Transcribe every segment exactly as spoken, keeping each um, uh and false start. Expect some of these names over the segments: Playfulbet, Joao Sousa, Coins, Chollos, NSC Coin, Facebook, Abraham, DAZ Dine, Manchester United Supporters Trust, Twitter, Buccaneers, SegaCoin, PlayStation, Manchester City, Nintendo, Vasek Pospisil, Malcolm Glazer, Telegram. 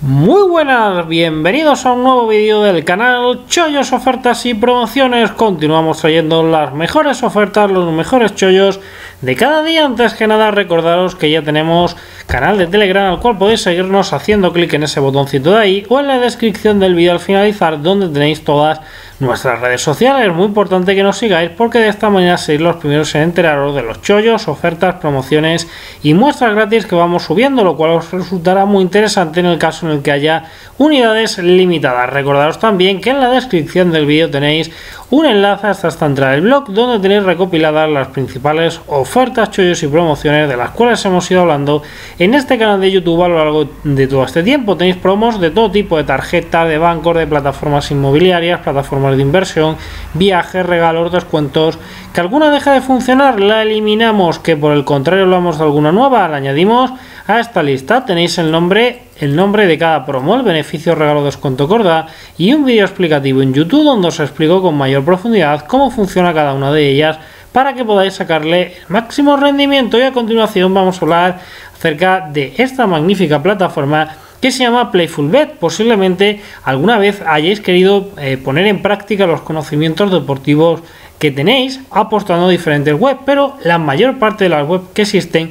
Muy buenas, bienvenidos a un nuevo vídeo del canal Chollos, Ofertas y Promociones. Continuamos trayendo las mejores ofertas, los mejores chollos de cada día. Antes que nada, recordaros que ya tenemos canal de Telegram, al cual podéis seguirnos haciendo clic en ese botoncito de ahí o en la descripción del vídeo al finalizar, donde tenéis todas nuestras redes sociales. Es muy importante que nos sigáis, porque de esta manera seréis los primeros en enteraros de los chollos, ofertas, promociones y muestras gratis que vamos subiendo, lo cual os resultará muy interesante en el caso en el que haya unidades limitadas. Recordaros también que en la descripción del vídeo tenéis un enlace hasta esta entrada del blog, donde tenéis recopiladas las principales ofertas, chollos y promociones de las cuales hemos ido hablando en este canal de YouTube a lo largo de todo este tiempo. Tenéis promos de todo tipo, de tarjetas, de bancos, de plataformas inmobiliarias, plataformas de inversión, viajes, regalos, descuentos. Que alguna deja de funcionar, la eliminamos; que por el contrario hablamos de alguna nueva, la añadimos a esta lista. Tenéis el nombre el nombre de cada promo, el beneficio, regalo, descuento, corda, y un vídeo explicativo en YouTube donde os explico con mayor profundidad cómo funciona cada una de ellas para que podáis sacarle el máximo rendimiento. Y a continuación vamos a hablar acerca de esta magnífica plataforma que se llama Playfulbet. Posiblemente alguna vez hayáis querido eh, poner en práctica los conocimientos deportivos que tenéis apostando a diferentes webs, pero la mayor parte de las webs que existen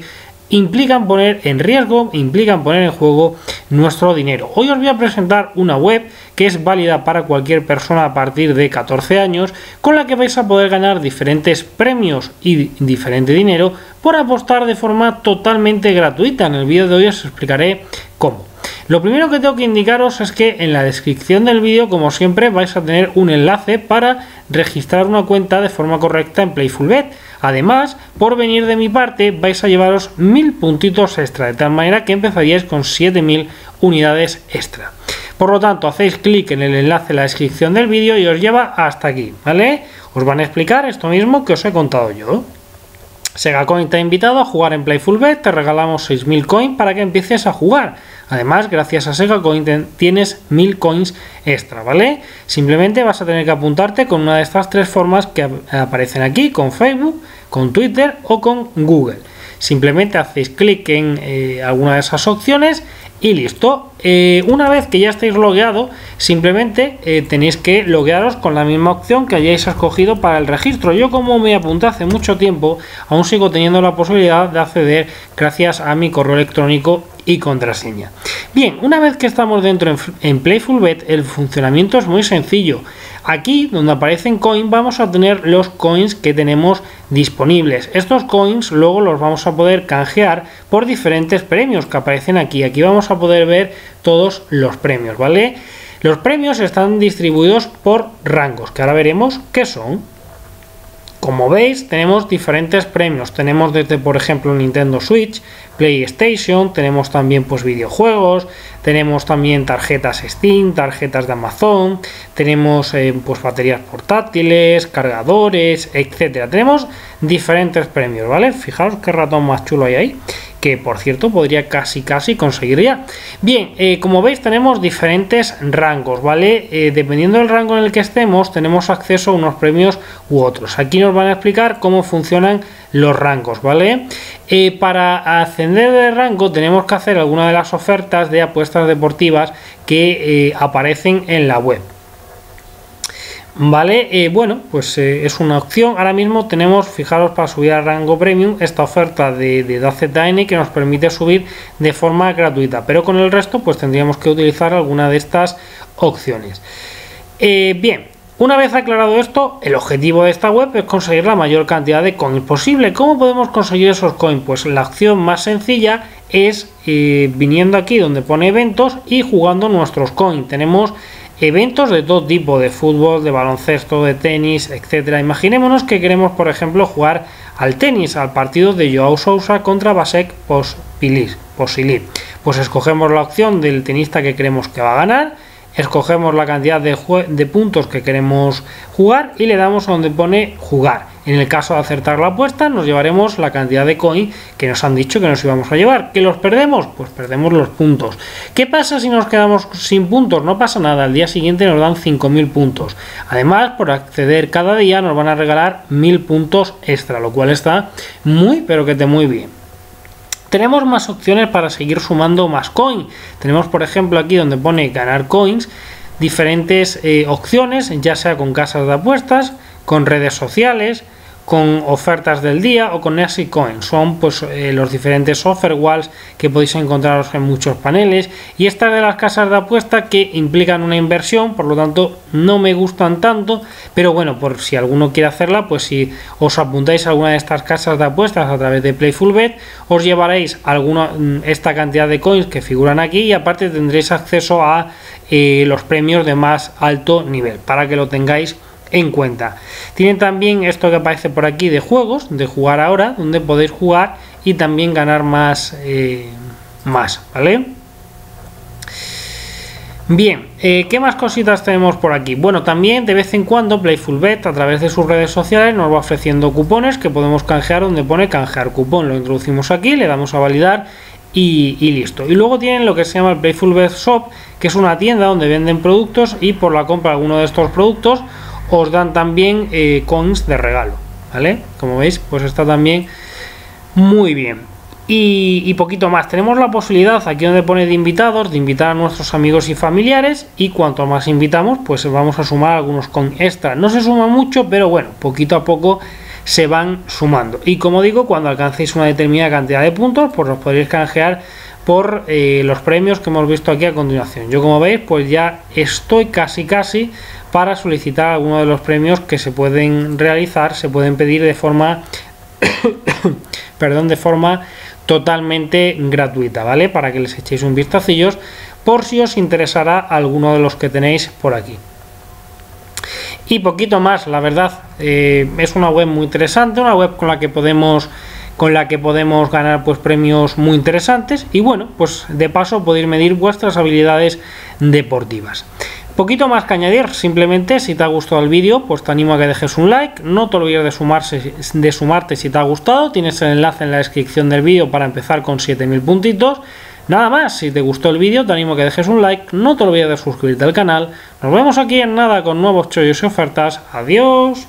implican poner en riesgo, implican poner en juego nuestro dinero. Hoy os voy a presentar una web que es válida para cualquier persona a partir de catorce años, con la que vais a poder ganar diferentes premios y diferente dinero por apostar de forma totalmente gratuita. En el vídeo de hoy os explicaré cómo. Lo primero que tengo que indicaros es que en la descripción del vídeo, como siempre, vais a tener un enlace para registrar una cuenta de forma correcta en Playfulbet. Además, por venir de mi parte, vais a llevaros mil puntitos extra, de tal manera que empezaríais con siete mil unidades extra. Por lo tanto, hacéis clic en el enlace en la descripción del vídeo y os lleva hasta aquí, ¿vale? Os van a explicar esto mismo que os he contado yo. SegaCoin te ha invitado a jugar en Playfulbet, te regalamos seis mil coins para que empieces a jugar. Además, gracias a SegaCoin tienes mil coins extra, ¿vale? Simplemente vas a tener que apuntarte con una de estas tres formas que aparecen aquí, con Facebook, con Twitter o con Google. Simplemente hacéis clic en eh, alguna de esas opciones y listo. Eh, una vez que ya estáis logueado, simplemente eh, tenéis que loguearos con la misma opción que hayáis escogido para el registro. Yo, como me apunté hace mucho tiempo, aún sigo teniendo la posibilidad de acceder gracias a mi correo electrónico y contraseña. Bien, una vez que estamos dentro en, en Playfulbet, el funcionamiento es muy sencillo. Aquí, donde aparecen coins, vamos a tener los coins que tenemos disponibles. Estos coins luego los vamos a poder canjear por diferentes premios que aparecen aquí. Aquí vamos a poder ver todos los premios, ¿vale? Los premios están distribuidos por rangos, que ahora veremos qué son. Como veis, tenemos diferentes premios. Tenemos desde, por ejemplo, Nintendo Switch, PlayStation, tenemos también pues videojuegos, tenemos también tarjetas Steam, tarjetas de Amazon, tenemos eh, pues baterías portátiles, cargadores, etcétera. Tenemos diferentes premios, ¿vale? Fijaos qué ratón más chulo hay ahí, que por cierto podría casi casi conseguir ya. Bien, eh, como veis tenemos diferentes rangos, ¿vale? Eh, dependiendo del rango en el que estemos, tenemos acceso a unos premios u otros. Aquí nos van a explicar cómo funcionan los rangos, ¿vale? Eh, para ascender de rango tenemos que hacer alguna de las ofertas de apuestas deportivas que eh, aparecen en la web, ¿vale? Eh, bueno, pues eh, es una opción. Ahora mismo tenemos, fijaros, para subir al rango premium, esta oferta de, de D A Z Dine, que nos permite subir de forma gratuita, pero con el resto pues tendríamos que utilizar alguna de estas opciones. Eh, bien, una vez aclarado esto, el objetivo de esta web es conseguir la mayor cantidad de coins posible. ¿Cómo podemos conseguir esos coins? Pues la opción más sencilla es eh, viniendo aquí donde pone eventos y jugando nuestros coins. Tenemos eventos de todo tipo, de fútbol, de baloncesto, de tenis, etcétera. Imaginémonos que queremos, por ejemplo, jugar al tenis, al partido de Joao Sousa contra Vasek Pospisil. Pues escogemos la opción del tenista que creemos que va a ganar, escogemos la cantidad de, de puntos que queremos jugar y le damos a donde pone jugar. En el caso de acertar la apuesta, nos llevaremos la cantidad de coin que nos han dicho que nos íbamos a llevar. ¿Que los perdemos? Pues perdemos los puntos. ¿Qué pasa si nos quedamos sin puntos? No pasa nada, al día siguiente nos dan cinco mil puntos. Además, por acceder cada día nos van a regalar mil puntos extra, lo cual está muy, pero que te muy bien. Tenemos más opciones para seguir sumando más coins. Tenemos, por ejemplo, aquí donde pone ganar coins, diferentes eh, opciones, ya sea con casas de apuestas, con redes sociales, con ofertas del día o con N S C Coin. Son pues eh, los diferentes offer walls que podéis encontraros en muchos paneles, y estas de las casas de apuesta que implican una inversión, por lo tanto no me gustan tanto, pero bueno, por si alguno quiere hacerla, pues si os apuntáis a alguna de estas casas de apuestas a través de Playfulbet, os llevaréis alguna esta cantidad de coins que figuran aquí, y aparte tendréis acceso a eh, los premios de más alto nivel, para que lo tengáis en cuenta. Tienen también esto que aparece por aquí de juegos, de jugar ahora, donde podéis jugar y también ganar más, eh, más, ¿vale? Bien, eh, ¿qué más cositas tenemos por aquí? Bueno, también de vez en cuando Playfulbet, a través de sus redes sociales, nos va ofreciendo cupones que podemos canjear, donde pone canjear cupón. Lo introducimos aquí, le damos a validar Y, y listo. Y luego tienen lo que se llama el Playfulbet Shop, que es una tienda donde venden productos, y por la compra de alguno de estos productos os dan también eh, coins de regalo, ¿vale? Como veis, pues está también muy bien. Y, y poquito más. Tenemos la posibilidad, aquí donde pone de invitados, de invitar a nuestros amigos y familiares, y cuanto más invitamos, pues vamos a sumar algunos coins extra. No se suma mucho, pero bueno, poquito a poco se van sumando. Y como digo, cuando alcancéis una determinada cantidad de puntos, pues los podréis canjear por eh, los premios que hemos visto aquí a continuación. Yo, como veis, pues ya estoy casi casi para solicitar alguno de los premios que se pueden realizar, se pueden pedir de forma perdón, de forma totalmente gratuita, ¿vale? Para que les echéis un vistacillos, por si os interesará alguno de los que tenéis por aquí. Y poquito más, la verdad. Eh, es una web muy interesante, una web con la que podemos con la que podemos ganar pues premios muy interesantes, y bueno, pues de paso podéis medir vuestras habilidades deportivas. Poquito más que añadir, simplemente si te ha gustado el vídeo, pues te animo a que dejes un like, no te olvides de, sumarse, de sumarte si te ha gustado, tienes el enlace en la descripción del vídeo para empezar con siete mil puntitos. Nada más, si te gustó el vídeo te animo a que dejes un like, no te olvides de suscribirte al canal, nos vemos aquí en nada con nuevos chollos y ofertas, adiós.